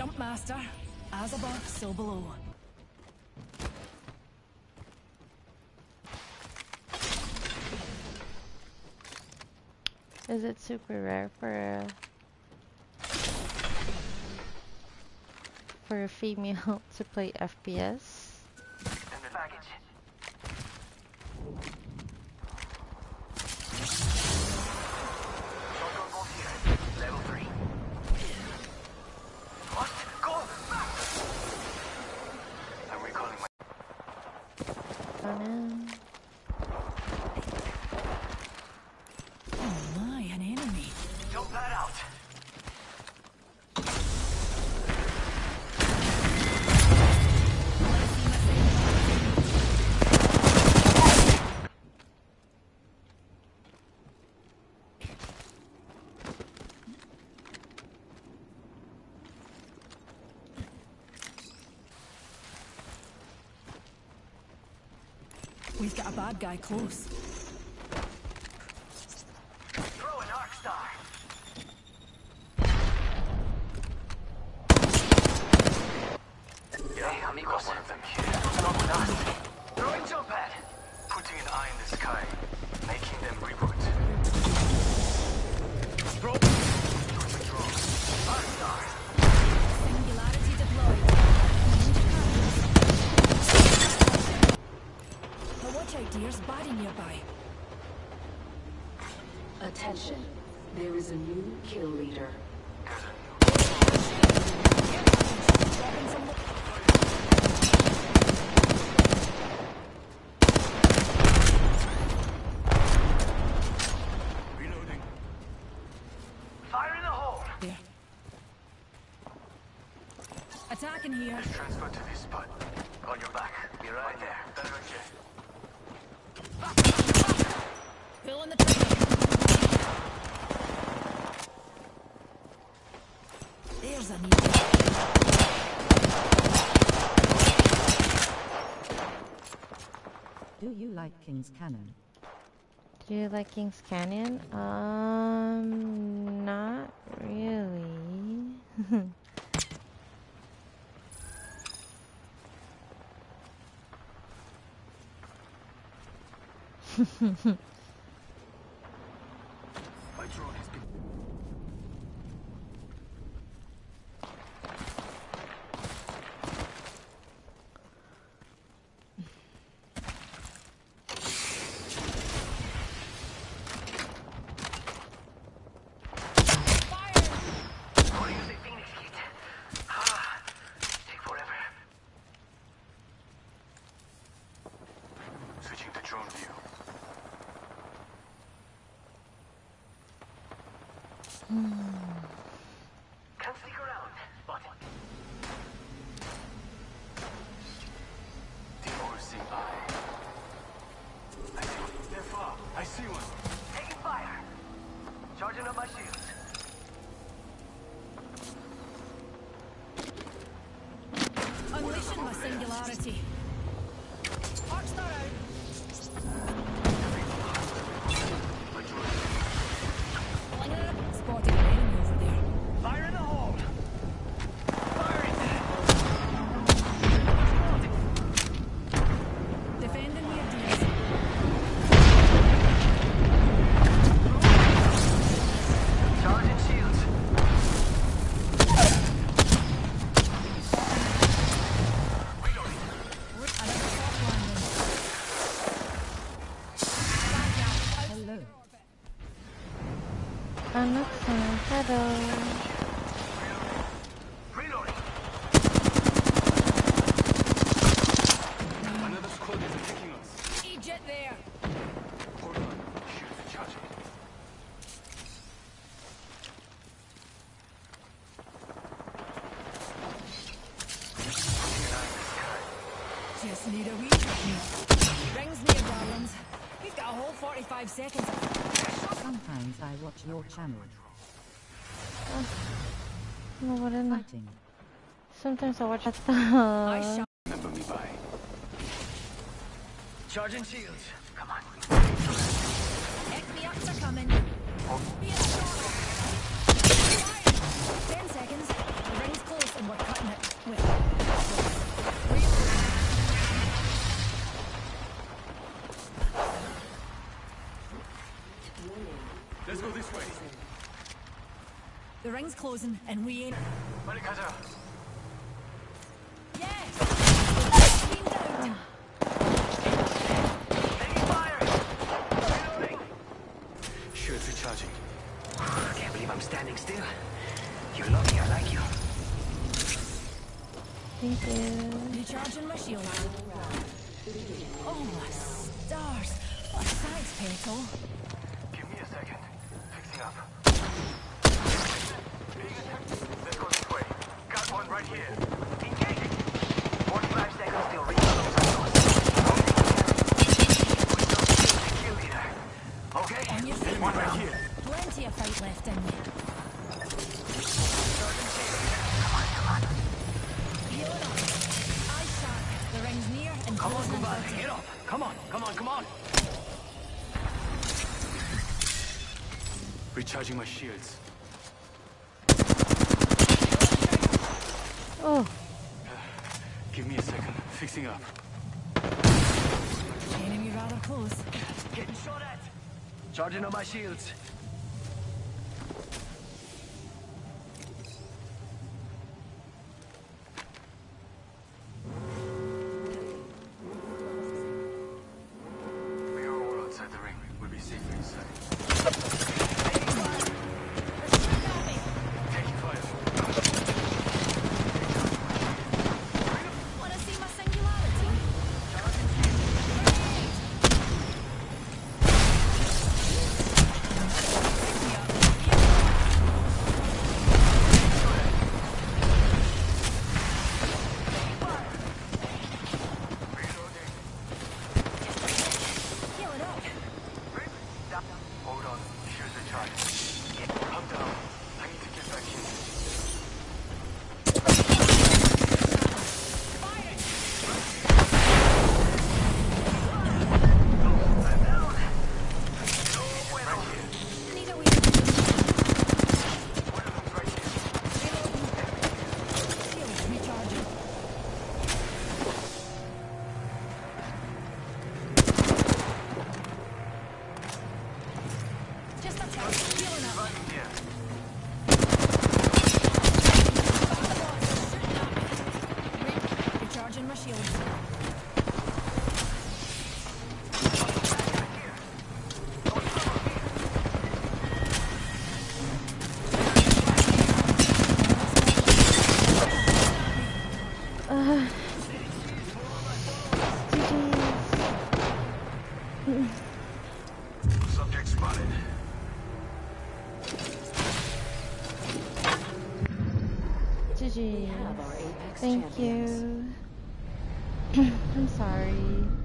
Jump master, as above, so below. Is it super rare for a female to play FPS? We've got a bad guy close. Throw an arc star. Yeah, amigos. One of them here. Not with us. Throwing jump pad. Putting an eye in the sky. Making them reboot. Throw. Control. Arc star. Singularity deployed. Ideas biting nearby. Attention, there is a new kill leader. Reloading. Fire in the hole. There. Attack in here. Transfer to this spot. On your back. Be right there. Fill in the trigger. There's a need. Do you like King's Canyon? Do you like King's Canyon? Not really. My drone has been. Singularity. Arc star out. Spotted an enemy over there. Fire in the hole. Fire in there. Defending the ideas. Charging shields. Just need a wee technique. Rings near darlings. We've got a whole 45 seconds. Sometimes I watch your channel. No, what am I? Sometimes I watch it. Remember me by. Charging shields. Come on. X-me-ups are coming. Be a shot. 10 seconds. The ring's close. and what got next with. Let's go this way. The ring's closing and we ain't. Yes! Team down! Taking fire! Reloading! Shields recharging. I can't believe I'm standing still. You're lucky, I like you. Thank you. Recharging my shield now. Oh my stars. What size, Petal? Give me a second. Fixing up. Being attacked. Let's go this way. Got one right here. Engaging. 45 seconds till reload. Okay. On your feet. One right here. Plenty of fight left in you. Come on, goodbye. Get up. Come on, come on, come on. Recharging my shields. Oh. Give me a second. Fixing up. Enemy rather close. Getting shot at. Charging on my shields. Thank you. I'm sorry.